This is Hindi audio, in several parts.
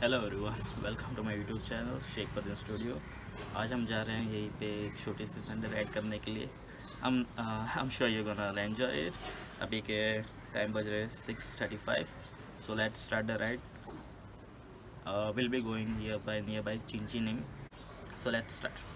Hello everyone, welcome to my YouTube channel Sheikh पर स्टूडियो। आज हम जा रहे हैं यहीं पे एक छोटी सी संडे राइड करने के लिए। हम sure you gonna enjoy it. अभी के टाइम बज रहे 6:35, so let's start the ride. Will be going nearby Chinchinim, so let's start.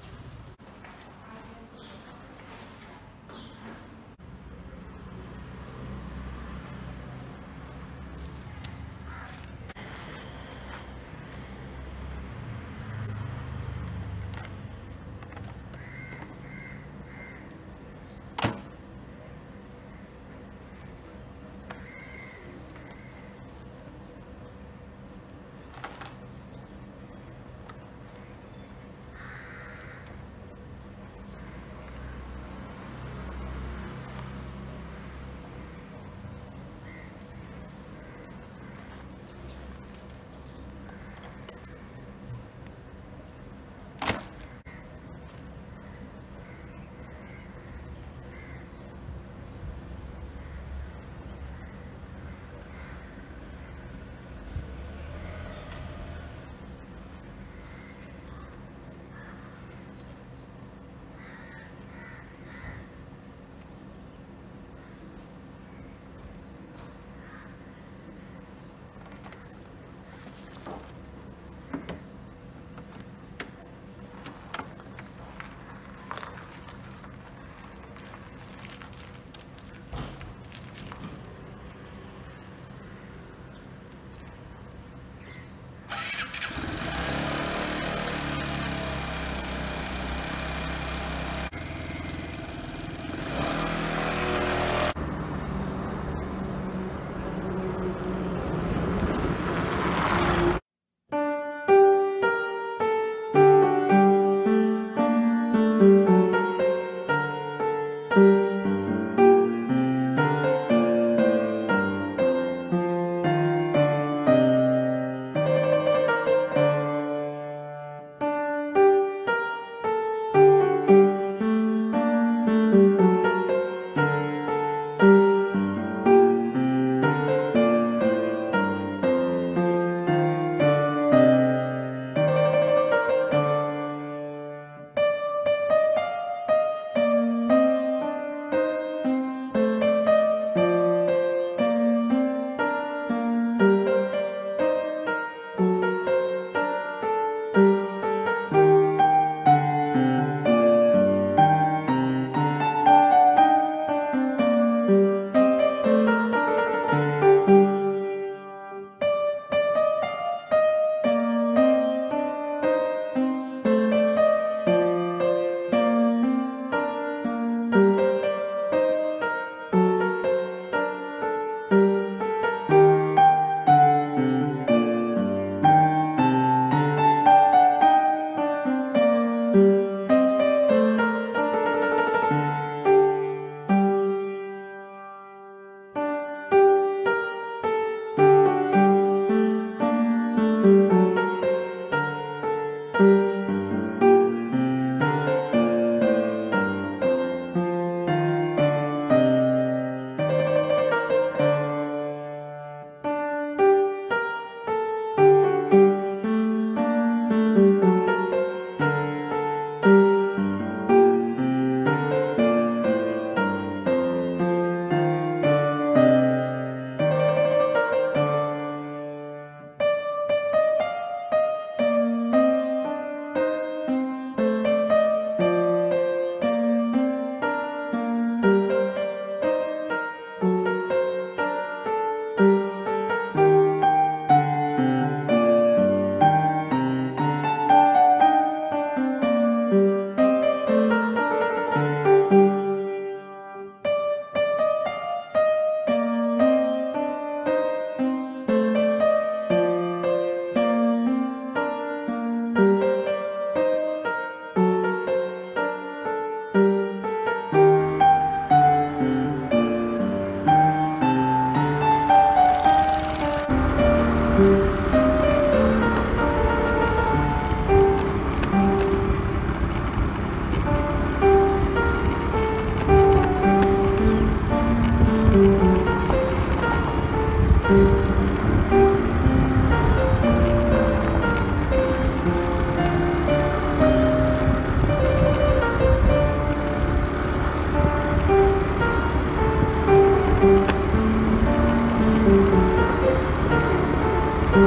Hey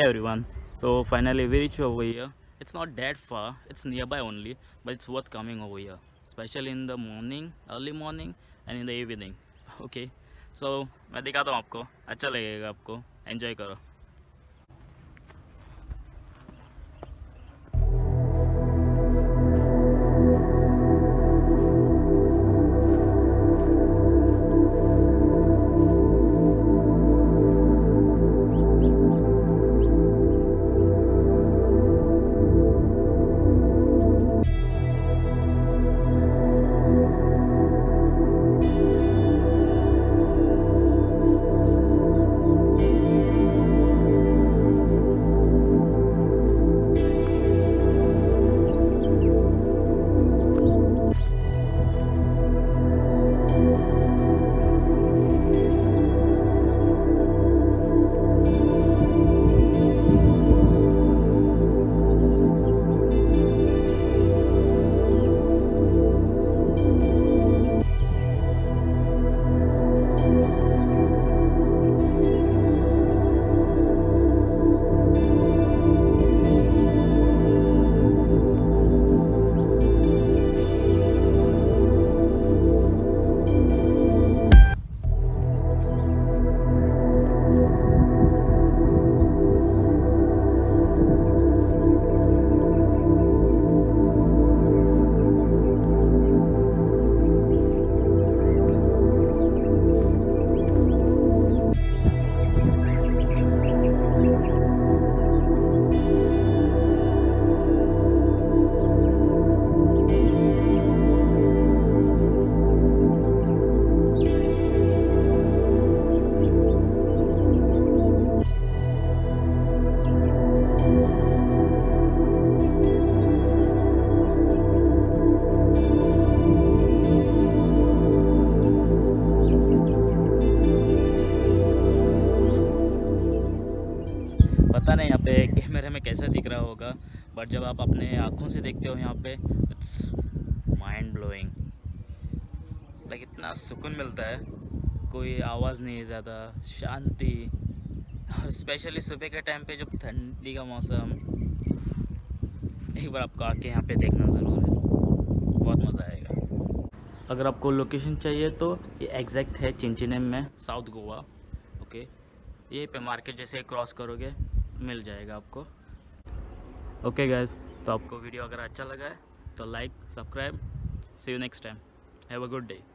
everyone, so finally we reach over here. It's not that far, it's nearby only, but it's worth coming over here, especially in the morning, early morning and in the evening. Okay, so मैं दिखाता हूँ आपको, अच्छा लगेगा आपको, enjoy करो. पता नहीं यहाँ पे कैमरे में कैसा दिख रहा होगा, बट जब आप अपने आँखों से देखते हो यहाँ पे इट्स माइंड ब्लोइंग. लाइक इतना सुकून मिलता है, कोई आवाज़ नहीं, ज़्यादा शांति. और स्पेशली सुबह के टाइम पे जब ठंडी का मौसम, एक बार आपको आके यहाँ पे देखना ज़रूर है, बहुत मज़ा आएगा. अगर आपको लोकेशन चाहिए तो ये एग्जैक्ट है चिंचिनिम में, साउथ गोवा. ओके, ये पे मार्केट जैसे क्रॉस करोगे मिल जाएगा आपको. ओके गाइस, तो आपको वीडियो अगर अच्छा लगा है तो like, subscribe. See you next time. Have a good day.